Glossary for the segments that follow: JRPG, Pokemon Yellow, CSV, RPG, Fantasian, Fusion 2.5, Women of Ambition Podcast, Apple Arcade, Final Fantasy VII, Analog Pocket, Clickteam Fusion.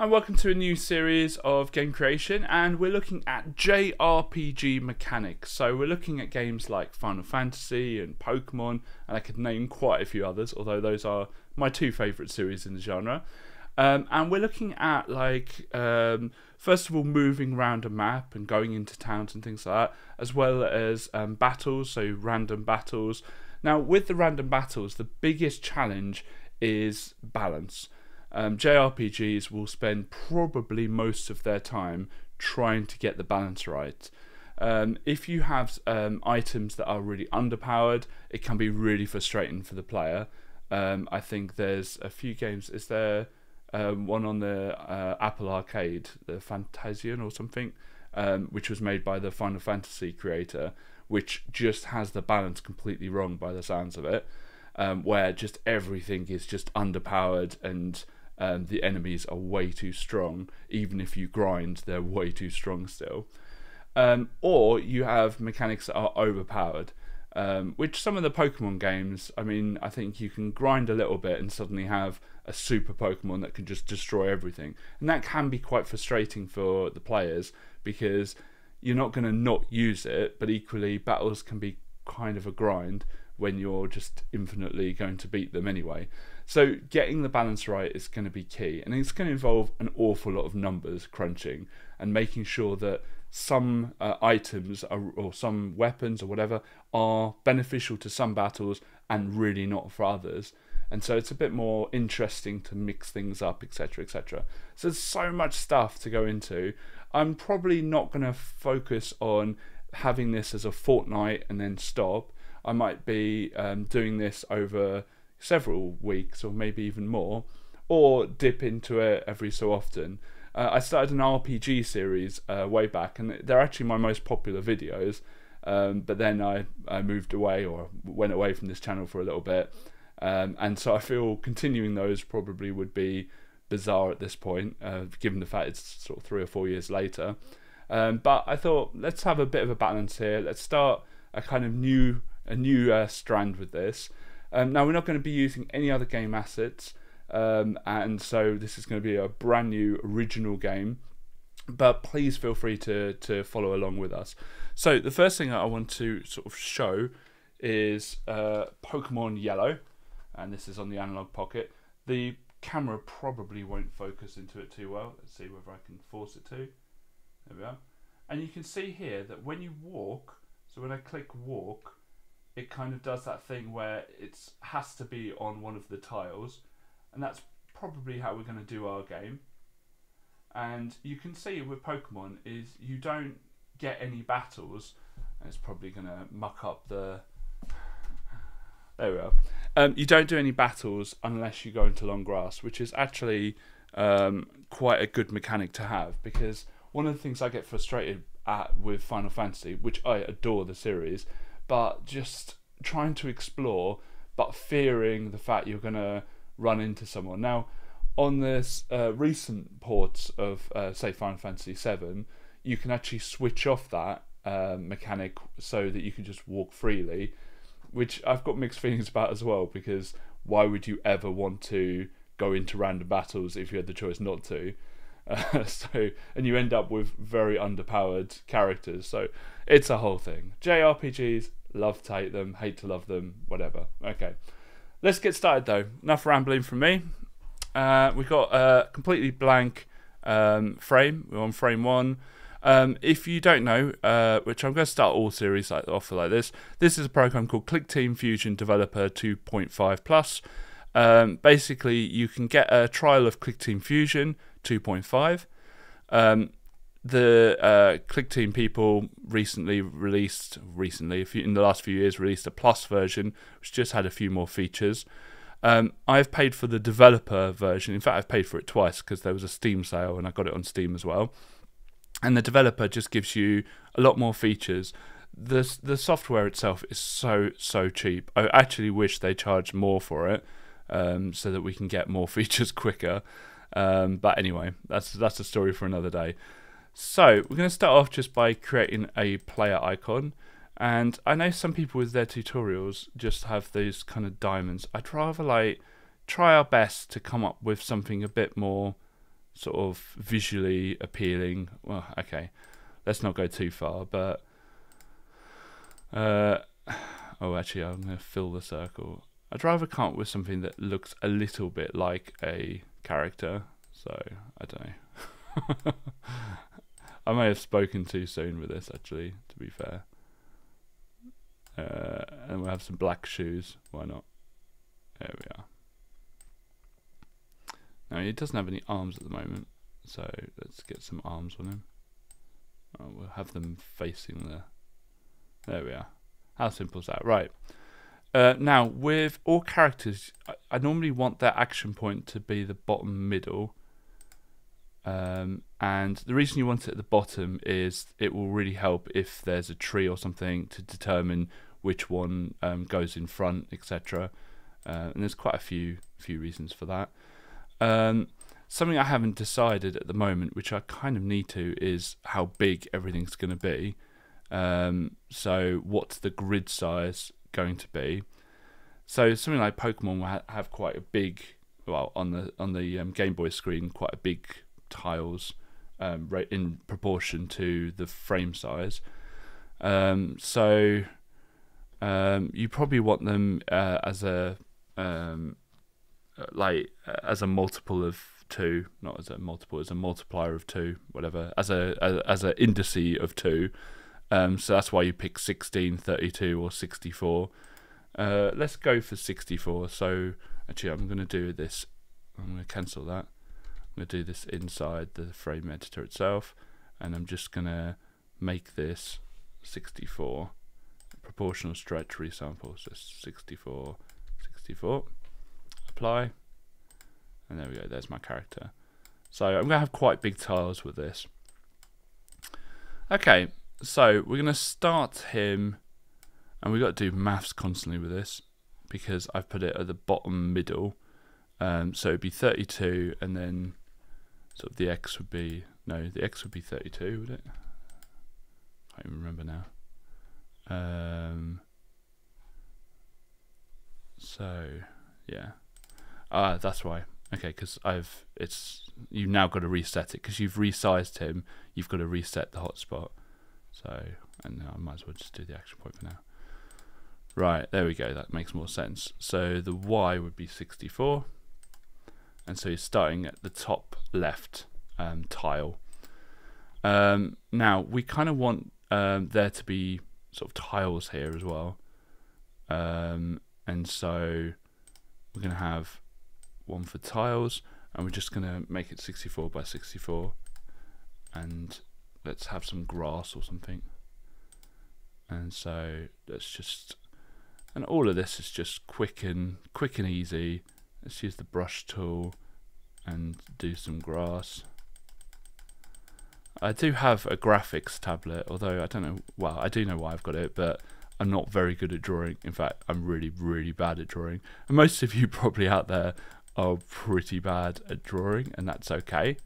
And welcome to a new series of game creation, and we're looking at JRPG mechanics. So we're looking at games like Final Fantasy and Pokemon, and I could name quite a few others, although those are my two favourite series in the genre. And we're looking at, like, first of all, moving around a map and going into towns and things like that, as well as battles, so random battles. Now, with the random battles, the biggest challenge is balance. JRPGs will spend probably most of their time trying to get the balance right. If you have items that are really underpowered, it can be really frustrating for the player. I think there's a few games, is there one on the Apple Arcade, the Fantasian or something, which was made by the Final Fantasy creator, which just has the balance completely wrong by the sounds of it, where just everything is just underpowered and the enemies are way too strong. Even if you grind, they're way too strong still. Or you have mechanics that are overpowered, which some of the Pokemon games, I mean, I think you can grind a little bit and suddenly have a super Pokemon that can just destroy everything. And that can be quite frustrating for the players because you're not going to not use it, but equally battles can be kind of a grind when you're just infinitely going to beat them anyway. So getting the balance right is going to be key, and it's going to involve an awful lot of numbers crunching and making sure that some items or some weapons or whatever are beneficial to some battles and really not for others. And so it's a bit more interesting to mix things up, etc, etc. So there's so much stuff to go into. I'm probably not going to focus on having this as a fortnight and then stop. I might be doing this over several weeks or maybe even more, or dip into it every so often. I started an RPG series way back, and they're actually my most popular videos, but then I moved away or went away from this channel for a little bit, and so I feel continuing those probably would be bizarre at this point, given the fact it's sort of 3 or 4 years later. But I thought, let's have a bit of a balance here. Let's start a kind of new strand with this. Now, we're not going to be using any other game assets, and so this is going to be a brand new original game, but please feel free to follow along with us. So the first thing that I want to sort of show is Pokemon Yellow, and this is on the Analog Pocket. The camera probably won't focus into it too well. Let's see whether I can force it to. There we are. And you can see here that when you walk, so when I click walk, it kind of does that thing where it has to be on one of the tiles, and that's probably how we're going to do our game. And you can see with Pokemon is you don't get any battles, and it's probably going to muck up the... There we are. You don't do any battles unless you go into long grass, which is actually quite a good mechanic to have, because one of the things I get frustrated at with Final Fantasy, which I adore the series, but just trying to explore, but fearing the fact you're going to run into someone. Now, on this recent ports of, say, Final Fantasy VII, you can actually switch off that mechanic so that you can just walk freely, which I've got mixed feelings about as well, because why would you ever want to go into random battles if you had the choice not to? And you end up with very underpowered characters, so it's a whole thing. JRPGs, love to hate them, hate to love them, whatever. Okay, let's get started though. Enough rambling from me. We've got a completely blank frame. We're on frame 1. If you don't know, which I'm going to start all series off like this. This is a program called Clickteam Fusion Developer 2.5+. Basically, you can get a trial of Clickteam Fusion 2.5. The Clickteam people in the last few years, released a plus version, which just had a few more features. I've paid for the developer version. In fact, I've paid for it twice because there was a Steam sale and I got it on Steam as well. And the developer just gives you a lot more features. The software itself is so cheap. I actually wish they charged more for it so that we can get more features quicker. But anyway, that's a story for another day. So we're going to start off just by creating a player icon, and I know some people with their tutorials just have these kind of diamonds. I'd rather like try our best to come up with something a bit more sort of visually appealing. Well, okay, let's not go too far, but oh, actually, I'm going to fill the circle. I'd rather come up with something that looks a little bit like a character. So, I don't know. I may have spoken too soon with this, actually, to be fair. And we'll have some black shoes. Why not? There we are. Now, he doesn't have any arms at the moment, so let's get some arms on him. Oh, we'll have them facing the... There we are. How simple is that? Right. Now, with all characters, I normally want their action point to be the bottom middle. And the reason you want it at the bottom is it will really help if there's a tree or something to determine which one goes in front, etc. And there's quite a few reasons for that. Something I haven't decided at the moment, which I kind of need to, is how big everything's going to be. So what's the grid size going to be? So something like Pokemon will have quite a big, well, on the Game Boy screen, quite a big tiles right in proportion to the frame size. So you probably want them as a multiple of 2, not as a multiple, as a multiplier of 2, whatever, as a indice of 2. So that's why you pick 16, 32, or 64. Let's go for 64. So actually, I'm going to do this. I'm going to cancel that. I'm going to do this inside the frame editor itself, and I'm just going to make this 64 proportional stretch resample. So 64, 64. Apply, and there we go. There's my character. So I'm going to have quite big tiles with this. Okay. So we're going to start him, and we've got to do maths constantly with this because I've put it at the bottom middle. So it'd be 32, and then sort of the X would be, no, the X would be 32, would it? I can't even remember now. So yeah, that's why. Okay, because you've now got to reset it because you've resized him. You've got to reset the hotspot. So, and I might as well just do the action point for now. Right, there we go, that makes more sense. So the Y would be 64. And so you're starting at the top left tile. Now, we kind of want there to be sort of tiles here as well. And so we're going to have one for tiles, and we're just going to make it 64 by 64. And let's have some grass or something. And so let's just, and all of this is just quick and easy. Let's use the brush tool and do some grass. I do have a graphics tablet, although I don't know, well, I do know why I've got it, but I'm not very good at drawing. In fact, I'm really, really bad at drawing. And most of you probably out there are pretty bad at drawing, and that's okay.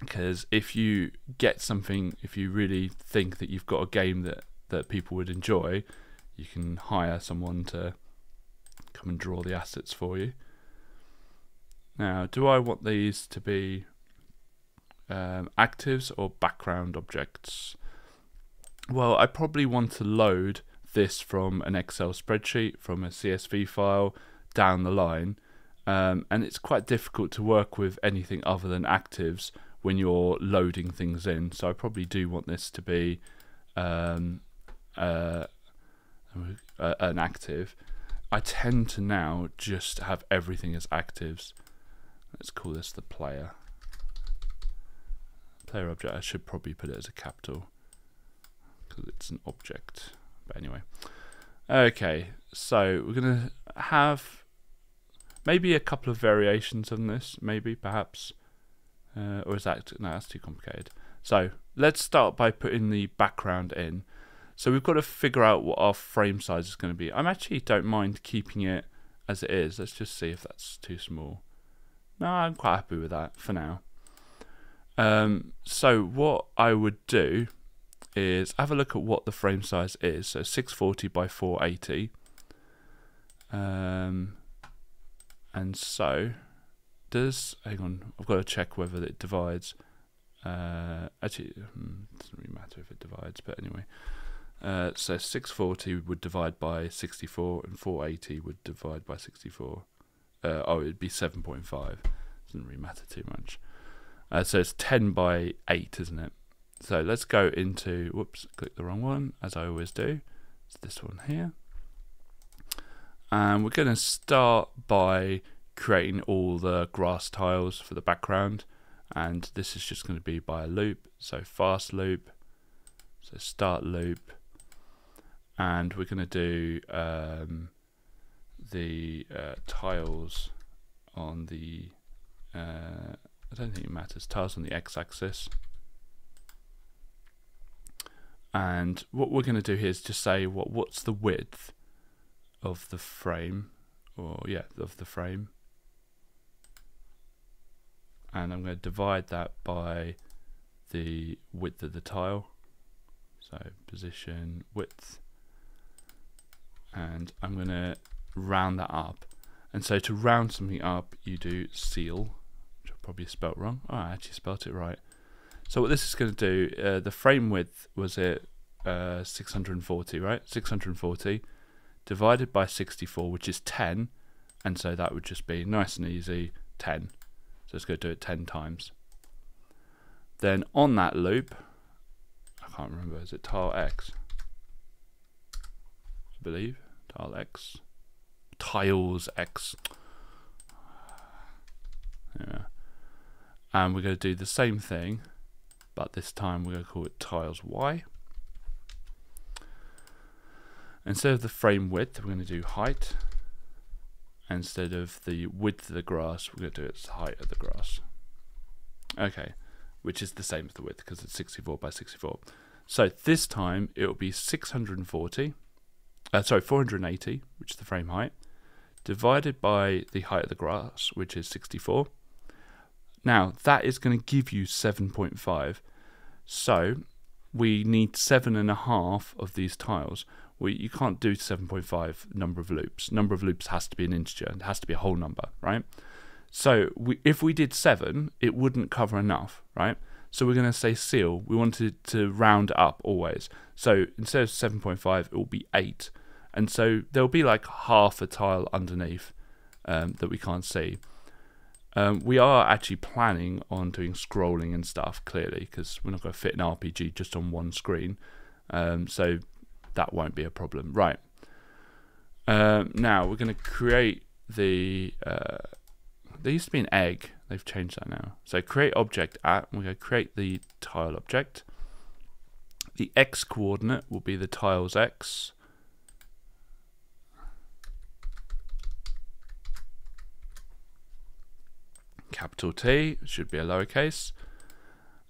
Because if you get something, if you really think that you've got a game that people would enjoy, you can hire someone to come and draw the assets for you. Now, do I want these to be actives or background objects? Well, I probably want to load this from an Excel spreadsheet, from a CSV file down the line. And it's quite difficult to work with anything other than actives when you're loading things in, so I probably do want this to be an active. I tend to now just have everything as actives. Let's call this the player object. I should probably put it as a capital because it's an object, but anyway. Okay, so we're gonna have maybe a couple of variations on this, maybe, perhaps. Or is that, no, that's too complicated. So let's start by putting the background in. So we've got to figure out what our frame size is going to be. I actually don't mind keeping it as it is. Let's just see if that's too small. No, I'm quite happy with that for now. So what I would do is have a look at what the frame size is. So 640 by 480. And so does, hang on, I've got to check whether it divides. Actually, it doesn't really matter if it divides, but anyway. So 640 would divide by 64, and 480 would divide by 64. Oh, it'd be 7.5. Doesn't really matter too much. So it's 10 by 8, isn't it? So let's go into, whoops, click the wrong one, as I always do. It's this one here. And we're going to start by creating all the grass tiles for the background. And this is just going to be by a loop. So fast loop. So start loop. And we're going to do the tiles on the, I don't think it matters, tiles on the x-axis. And what we're going to do here is just say what's the width of the frame, or yeah, of the frame. And I'm going to divide that by the width of the tile. So position width. And I'm going to round that up. And so to round something up, you do seal, which I probably spelt wrong. Oh, I actually spelt it right. So what this is going to do, the frame width was at 640, right? 640 divided by 64, which is 10, and so that would just be nice and easy 10. So it's going to do it 10 times. Then on that loop, I can't remember, is it tile X? I believe tile X, tiles X. Yeah. And we're going to do the same thing, but this time we're going to call it tiles Y. Instead of the frame width, we're going to do height. Instead of the width of the grass, we're going to do its height of the grass. Okay, which is the same as the width because it's 64 by 64. So this time it will be 480, which is the frame height, divided by the height of the grass, which is 64. Now that is going to give you 7.5. So we need 7.5 of these tiles. Well, you can't do 7.5 number of loops. Number of loops has to be an integer. It has to be a whole number, right? So if we did 7, it wouldn't cover enough, right? So we're going to say seal. We wanted to round up always. So instead of 7.5, it will be 8. And so there'll be like half a tile underneath that we can't see. We are actually planning on doing scrolling and stuff, clearly, because we're not going to fit an RPG just on one screen. So that won't be a problem. Right. Now, we're going to create the... there used to be an egg. They've changed that now. So create object at, and we're going to create the tile object. The X coordinate will be the tiles X. Capital T, should be a lowercase.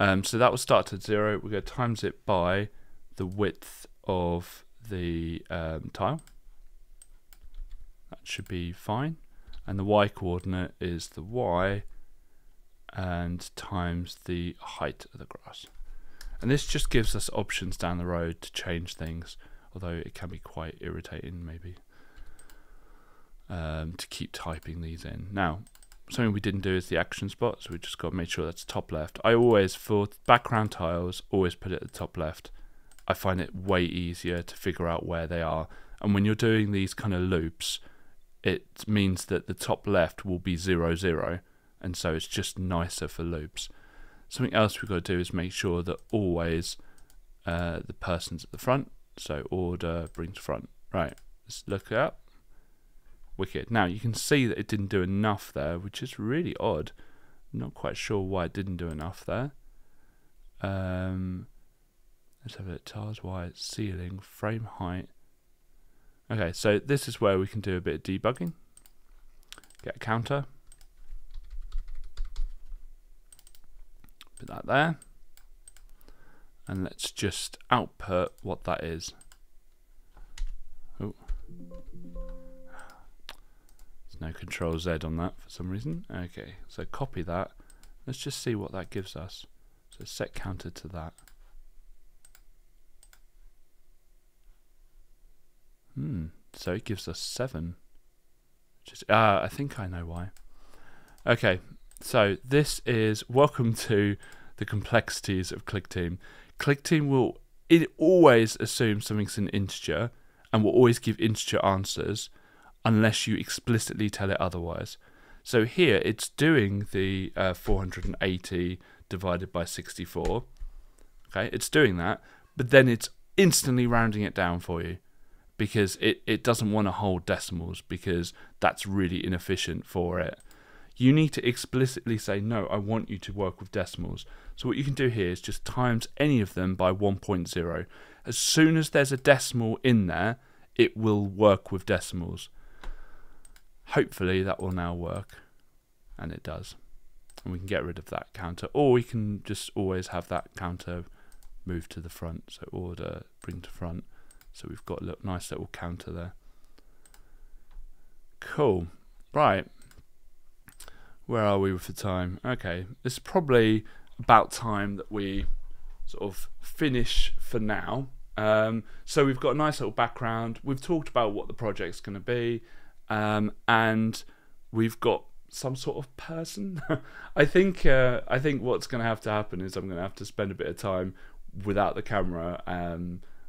So that will start at 0. We're going to times it by the width of the tile. That should be fine. And the Y coordinate is the Y and times the height of the grass. And this just gives us options down the road to change things, although it can be quite irritating maybe to keep typing these in. Now, something we didn't do is the action spot, so we just got to make sure that's top left. I always, for background tiles, always put it at the top left. I find it way easier to figure out where they are. And when you're doing these kind of loops, it means that the top left will be 0, 0. And so it's just nicer for loops. Something else we've got to do is make sure that always the person's at the front. So order brings front. Right, let's look it up. Wicked. Now you can see that it didn't do enough there, which is really odd. Not quite sure why it didn't do enough there. Let's have a look. Tiles, wire, ceiling, frame height. Okay, so this is where we can do a bit of debugging. Get a counter. Put that there. And let's just output what that is. Oh. No control Z on that for some reason. Okay, so copy that. Let's just see what that gives us. So set counter to that. So it gives us 7. Just I think I know why. Okay, so this is welcome to the complexities of Clickteam. Clickteam will always assume something's an integer and will always give integer answers unless you explicitly tell it otherwise. So here it's doing the 480 divided by 64. Okay, it's doing that, but then it's instantly rounding it down for you because it doesn't want to hold decimals because that's really inefficient for it. You need to explicitly say, no, I want you to work with decimals. So what you can do here is just times any of them by 1.0. As soon as there's a decimal in there, it will work with decimals. Hopefully that will now work, and it does. And we can get rid of that counter, or we can just always have that counter move to the front. So order, bring to front. So we've got a nice little counter there. Cool, right. Where are we with the time? Okay, it's probably about time that we sort of finish for now. So we've got a nice little background. We've talked about what the project's going to be, and we've got some sort of person. I think what's going to happen is I'm going to have to spend a bit of time without the camera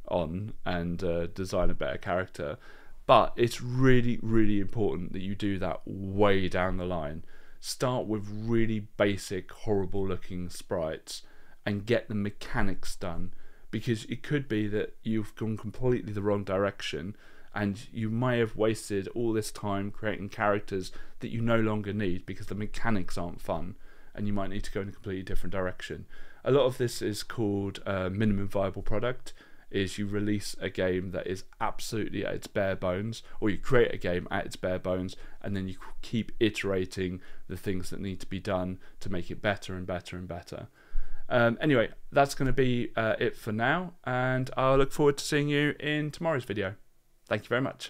on and design a better character. But it's really, really important that you do that way down the line. Start with really basic, horrible looking sprites and get the mechanics done, because it could be that you've gone completely the wrong direction and you may have wasted all this time creating characters that you no longer need because the mechanics aren't fun and you might need to go in a completely different direction. A lot of this is called minimum viable product, is you release a game that is absolutely at its bare bones, or you create a game at its bare bones, and then you keep iterating the things that need to be done to make it better and better and better. Anyway, that's going to be it for now, and I'll look forward to seeing you in tomorrow's video. Thank you very much.